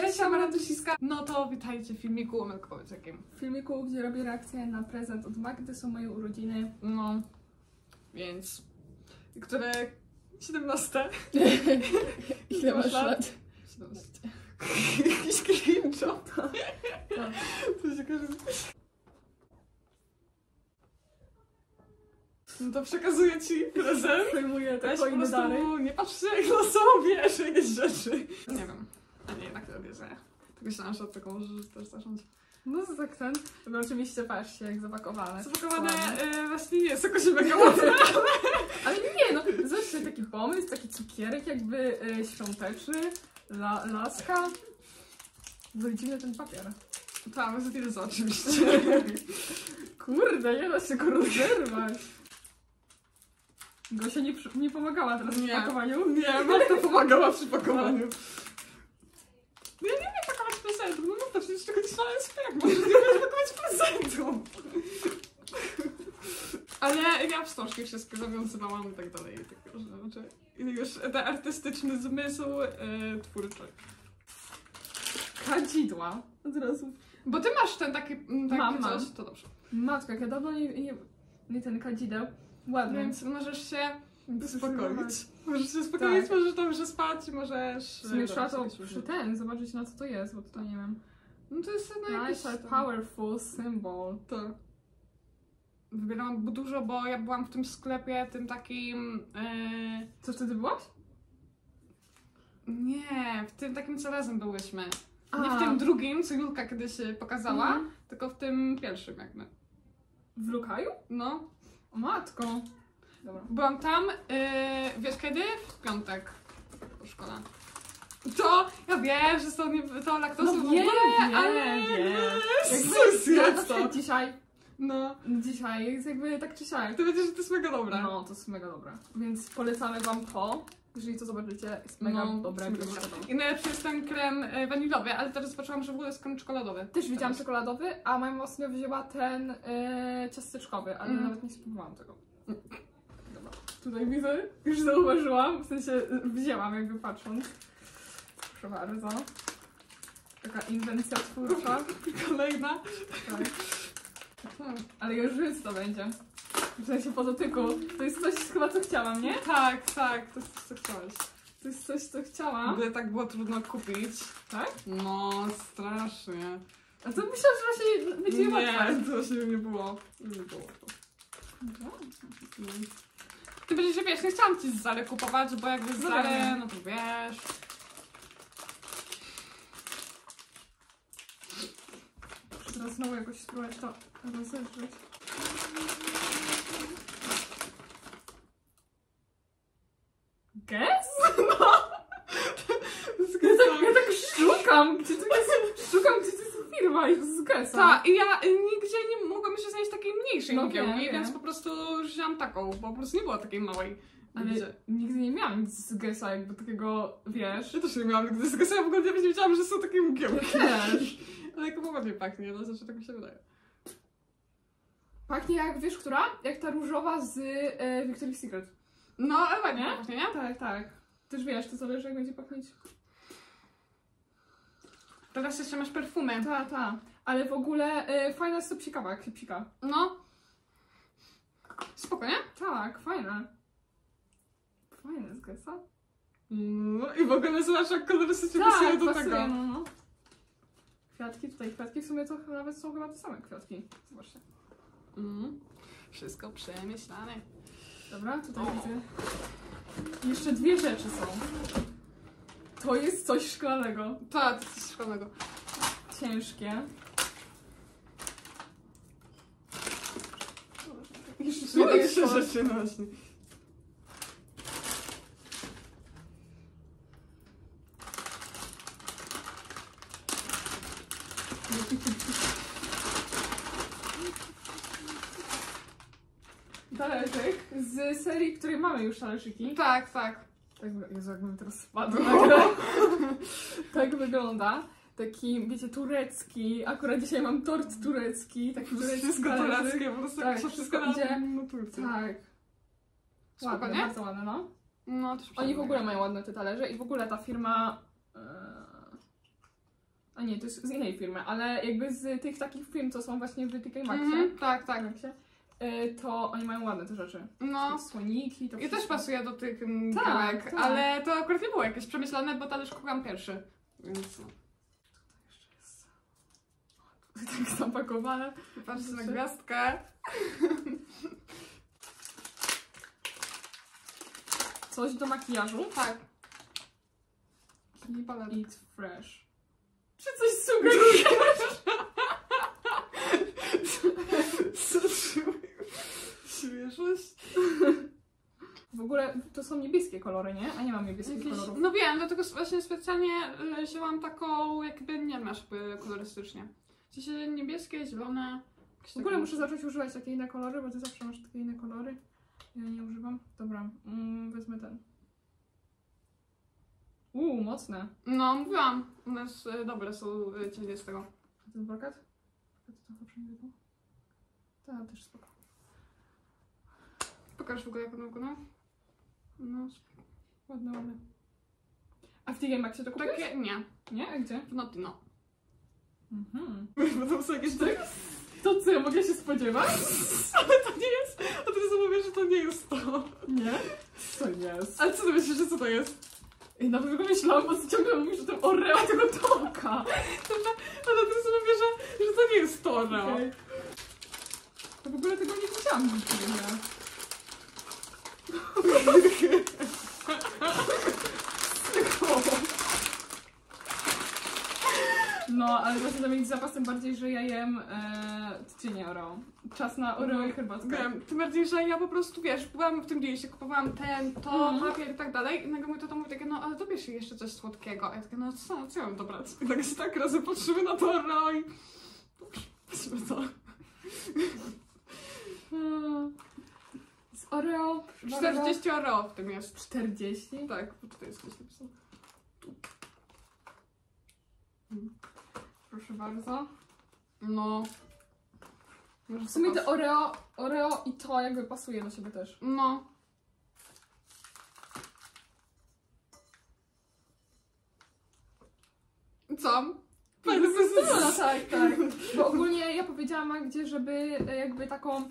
Cześć, Amarantusiska! No to witajcie w filmiku o melkwołciakiem. W filmiku, gdzie robię reakcję na prezent od Magdy, są moje urodziny. No, więc... Które... 17. Ile masz lat? 17. Jakiś cringe'o. To się kojarzy. No to przekazuję ci prezent. Zajmuję te twoje dalej. Nie patrzcie jak losowo wiesz jakieś rzeczy. Nie wiem. A nie, jednak to bierze. Tak myślałam, że od tego możesz też zacząć. No to tak ten. No oczywiście patrzcie jak zapakowane. Zapakowane właśnie nie jest jakoś mega mocne. Ale nie, no zobaczcie taki pomysł, taki cukierek jakby świąteczny. Laska. Wyjdziemy ten papier. Tak, za tyle oczywiście. Kurde, nie da się go rozerwać. Gosia nie pomagała teraz przy pakowaniu. Nie, Marta pomagała przy pakowaniu. No ja nie wiem pakować prezentów, no Marta przecież tego nie szalałem jak możesz nie pakować prezentów. Ale ja wstążki wszystkie zawiązywałam i tak dalej. I już ten artystyczny zmysł twórczy. Kadzidła. Od razu. Bo ty masz ten taki coś, to dobrze. Matko, jak ja dawno nie ten kadzideł. Ładnie. Więc możesz się uspokoić. Możesz się uspokoić, tak. Możesz dobrze spać, możesz... W sumie trzeba to przy ten zobaczyć na co to jest, bo to nie wiem. No to jest nice, jakiś powerful symbol. Tak. Wybierałam dużo, bo ja byłam w tym sklepie, tym takim... Co wtedy byłaś? Nie, w tym takim co razem byłyśmy. Nie w tym drugim, co Julka kiedyś pokazała, tylko w tym pierwszym jakby. W Lukaju? No. O matko. Dobra. Byłam tam, wiesz kiedy? W piątek. Po szkole. To, ja wiem, że są to laktosy w ogóle, ale... Jakby to dzisiaj. No. Dzisiaj jest jakby tak czy siak. To będzie, że to jest mega dobre. No, to jest mega dobre. Więc polecamy wam to. Jeżeli to zobaczycie, jest mega dobre. I najlepszy jest ten krem wanilowy, ale teraz zobaczyłam, że w ogóle jest krem czekoladowy. Też widziałam czekoladowy, a moja mama sobie wzięła ten ciasteczkowy, ale nawet nie spróbowałam tego. Dobra. Tutaj widzę, już zauważyłam, w sensie wzięłam jakby patrząc. Proszę bardzo. Taka inwencja twórcza. Kolejna. Tak. Ale już wiem, co to będzie. W sensie po dotyku. To jest coś chyba co chciałam, nie? Tak, tak, to jest coś co chciałaś. To jest coś co chciałam. By tak było trudno kupić. Tak? No, strasznie. A to myślałam, że właśnie będzie łatwe. Nie, to właśnie nie było. Nie było to. Ty będziesz, że wiesz, nie chciałam ci z Zary kupować, bo jakby z Zary, no to wiesz. Teraz znowu jakoś spróbować to rozejrzeć. Guess? No! Ja tak szukam, gdzie to jest, firma i to jest Guess. Tak, i ja nigdzie nie mogłam jeszcze znaleźć takiej mniejszej mgiełki, więc po prostu wziąłam taką, bo po prostu nie było takiej małej. Ale nigdy nie miałam nic z Guessa, jakby takiego, wiesz... Ja też nie miałam nigdy z Guessa, ja w ogóle nie wiedziałam, że są takie mgiełki. Też. Ale jako ładnie pachnie, no znaczy tak mi się wydaje. Pachnie jak, wiesz która? Jak ta różowa z Victoria's Secret. No, ale ładnie pachnie, nie? Tak, tak. Też wiesz, to zależy jak będzie pachnąć. Teraz jeszcze masz perfumy. Tak, tak. Ale w ogóle fajna jest to psikawa, jak się psika. No. Spoko, nie? Tak, fajne. Fajne z Guessa. No i w ogóle zobacz jak kolorystycznie pasuje do tego. No, no. Kwiatki tutaj, kwiatki w sumie to nawet są chyba te same kwiatki. Zobaczcie. Wszystko przemyślane. Dobra, tutaj widzę. Jeszcze dwie rzeczy są. To jest coś szklanego. Tak, to jest coś szklanego. Ciężkie. Jeszcze rzeczy, no właśnie. Talerzyk z serii, której mamy już talerzyki. Tak, tak. Jezu, jakbym teraz spadła. Tak wygląda. Taki, wiecie, turecki. Akurat dzisiaj mam tort turecki. Taki turecki. Wszystko tureckie, po prostu tak, wszystko idzie na Turcję. Tak. Ładne, nie? Bardzo ładne, no. No też oni w ogóle mają ładne te talerze i w ogóle ta firma... nie, to jest z innej firmy, ale jakby z tych takich firm, co są właśnie w DIKMAXie. Tak, tak. To oni mają ładne te rzeczy. No. Słoniki, to wszystko. I też pasuje do tych kawałek, tak, ale to akurat nie było jakieś przemyślane, bo talerz kupiłam pierwszy. Więc... Tak są pakowane. Patrzcie na gwiazdkę. Coś do makijażu? Tak. Eat fresh. Czy coś sugerujesz? Śmieszość. W ogóle to są niebieskie kolory, nie? A nie mam niebieskich kolorów. No wiem, dlatego właśnie specjalnie wzięłam taką jakby, nie masz kolorystycznie. Czyli niebieskie, zielone. W ogóle muszę zacząć używać takie inne kolory, bo ty zawsze masz takie inne kolory. Ja nie używam. Dobra, wezmę ten. Mocne. No, mówiłam. U nas dobre są cienie z tego. A ten brokat? To tam zawsze nie było. Tak, też spoko. Pokaż w ogóle jaką wygląda. No, ładne, ładne. A w DIKMAXie to kupisz? Takie, nie. Nie? A gdzie? W Notino. Mhm. Bo tam są jakieś tak? To co, ja mogę się spodziewać? Ale to nie jest... A ty sobie mówisz, że to nie jest to. Nie? Co jest? Ale co ty myślisz, że co to jest? I nawet tylko myślałam, bo ciągle mówisz o tym Oreo tego Tomka. Ale ty sobie mówisz, że to nie jest to Oreo. Okay. To w ogóle tego nie chciałam nigdy. No, ale właśnie zamienić zapasem bardziej, że ja jem cienie Oreo. Czas na Oreo i herbatkę. Tym bardziej, że ja po prostu, wiesz, byłam w tym diecie, kupowałam ten, to, papier i tak dalej. I nagle mój tato mówi takie, no ale dobierz jeszcze coś słodkiego. A ja takie, no co ja mam dobrać? I tak się tak razem patrzymy na to Oreo i... Patrzmy to. Z Oreo... 40 Oreo w tym jest. 40? Tak, bo tutaj jest coś napisane. Proszę bardzo. No. W sumie te Oreo i to jakby pasuje do siebie też. No. Co? No tak, tak. Bo ogólnie ja powiedziałam Magdzie, żeby jakby taką...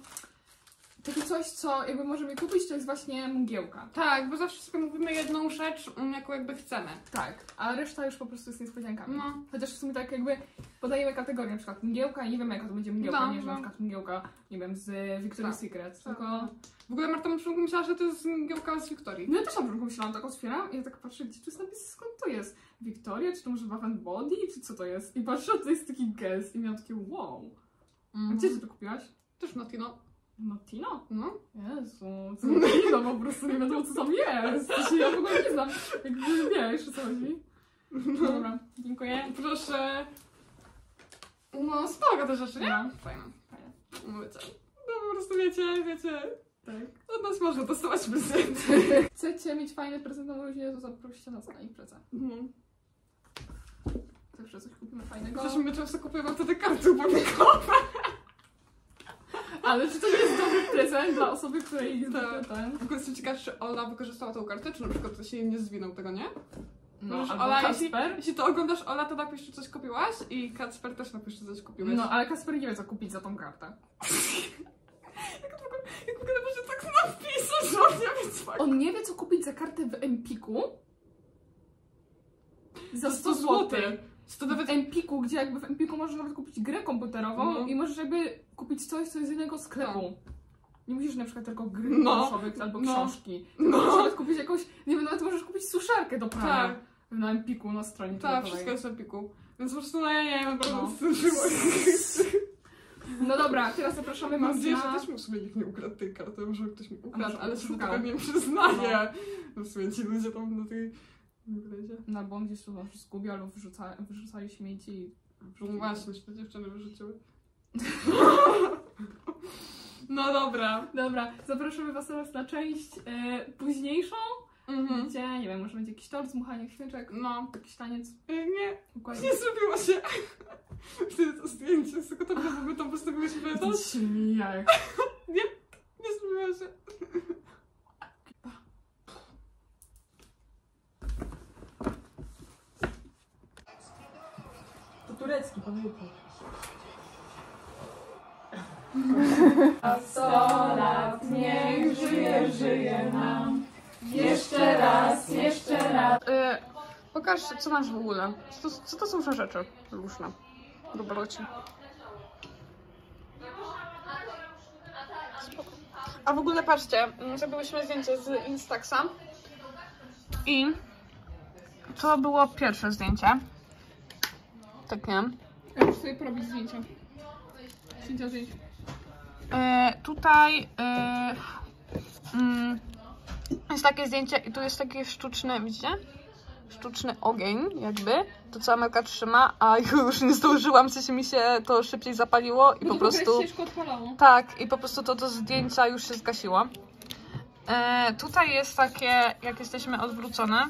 Takie coś, co jakby możemy kupić, to jest właśnie mgiełka. Tak, bo zawsze sobie mówimy jedną rzecz, jaką jakby chcemy. Tak, a reszta już po prostu jest niespodziankami. No. Chociaż w sumie tak jakby podajemy kategorię, na przykład mgiełka i nie wiemy jaka to będzie mgiełka, nie że na przykład mgiełka, nie wiem, z Victoria's Secret, tylko... W ogóle Marta na początku myślała, że to jest mgiełka z Victorii. No ja też na początku myślałam, tak otwieram i ja tak patrzę, gdzie tu jest napis, skąd to jest? Victoria, czy to może Bath and Body, czy co to jest? I patrzę, to jest taki Guess i miałam takie wow. A gdzie ty to kupiłaś? Też w Notino. Notino? No? Jezu, co Notino, po prostu nie wiadomo co tam jest. Ja w ogóle nie znam, jakby wiesz o co chodzi. No. Dobra, dziękuję. Proszę. No, spoko te rzeczy, nie? No. Fajne. Fajne. Mówię co? No po prostu wiecie. Tak. Od nas można dostawać prezenty. Chcecie mieć fajne prezenty na rodzinę, to zaproście nas na imprezę. Zawsze coś kupimy fajnego. Przecież my często kupujemy wtedy karty upominkowe. Ale czy to nie jest dobry prezent dla osoby, której nie zna ten? W ogóle jestem ciekawa, czy Ola wykorzystała tą kartę, czy na przykład ktoś jej nie zwinął tego, nie? No, Ola, jeśli to oglądasz, Ola, to napisz, czy coś kupiłaś i Kacper też napisz, czy coś kupiłeś. No, ale Kacper nie wie, co kupić za tą kartę. Jak w ogóle może tak napisać, że on nie wie, co... On nie wie, co kupić za kartę w Empiku. Za 100 zł. To nawet w Empiku, gdzie jakby w Empiku możesz nawet kupić grę komputerową i możesz jakby kupić coś, co jest z innego sklepu. Nie musisz na przykład tylko gry planszowych albo książki. Możesz nawet kupić jakąś, nie wiem, nawet możesz kupić suszarkę do prania. Tak. Na Empiku, na stronie. Tak, wszystko jest w Empiku. Więc po prostu no ja nie wiem, No dobra, teraz zapraszamy Mam nadzieję, że też muszę nikt nie ukradł tej karty, może ktoś mi ukradł, ale się do tego nie przyznaje. No w sumie ci ludzie tam do tej... No bo on gdzieś to zgubił albo wyrzucali śmieci i... No właśnie, te dziewczyny wyrzuciły. No dobra. Dobra, zapraszamy was teraz na część późniejszą, gdzie, nie wiem, może będzie jakiś tort, zmuchanie świeczek, jakiś taniec. Nie, układanie. Nie zrobiło się. Wtedy to zdjęcie, tylko to my tam postawiłyśmy to. Nie zrobiło się. turecki, pamiętaj. A 100 lat niech żyje, żyje nam. Jeszcze raz, jeszcze raz. Pokaż, co masz w ogóle. Co to są za rzeczy różne? Dobroci. Spoko. A w ogóle patrzcie, zrobiłyśmy zdjęcie z Instaxa. I to było pierwsze zdjęcie. Takie. Ja muszę sobie porobić zdjęcia. Zdjęcia. Tutaj jest takie zdjęcie i tu jest taki sztuczny, widzicie? Sztuczny ogień jakby. To co Amelka trzyma, a już nie zdążyłam, w sensie mi się to szybciej zapaliło i no po prostu... Ciężko odpalało. Tak, i po prostu to do zdjęcia już się zgasiło. Tutaj jest takie, jak jesteśmy odwrócone.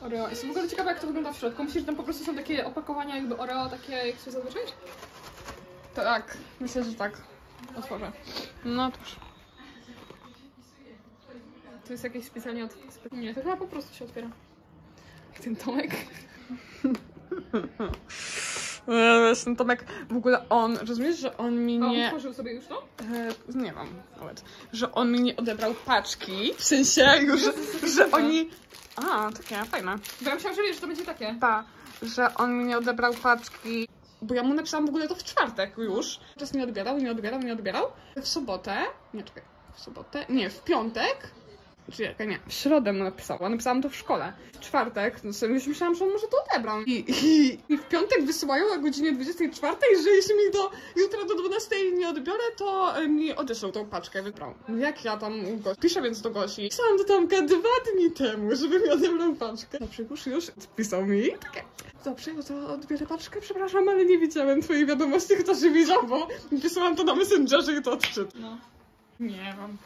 Oreo. Jestem w ogóle ciekawa, jak to wygląda w środku. Myślę, że tam po prostu są takie opakowania jakby Oreo, takie jak się zazwyczaj? Tak, myślę, że tak. Otworzę. No cóż. To jest jakieś specjalnie od... Nie, to chyba po prostu się otwiera. Jak ten Tomek. Ten Tomek, w ogóle on, rozumiesz, że on mi nie... On otworzył sobie już to? Nie mam nawet. Że on mi nie odebrał paczki, w sensie już, że oni... A, takie, fajne. Bo ja myślałam, że wiesz, że to będzie takie. Tak, że on mi nie odebrał paczki. Bo ja mu napisałam w ogóle to w czwartek już. Czas nie odbierał, nie odbierał. W sobotę, nie czekaj, w sobotę, nie, w piątek. Czekaj, nie, w środę mu napisałam. Napisałam to w szkole. W czwartek, no sobie już myślałam, że on może to odebrał. I w piątek wysyłają o godzinie 24, że jeśli mi do jutra do 12 nie odbiorę, to mi odeszlą tą paczkę, wybrał. No jak ja tam piszę więc do Gosi. Pisałam do Tomka 2 dni temu, żeby mi odebrał paczkę. Dobrze, już odpisał mi takie. Dobrze, no to odbierę paczkę, przepraszam, ale nie widziałem twojej wiadomości, chociaż je widział, bo pisałam to na Messengerze i to odczyt. No, nie mam.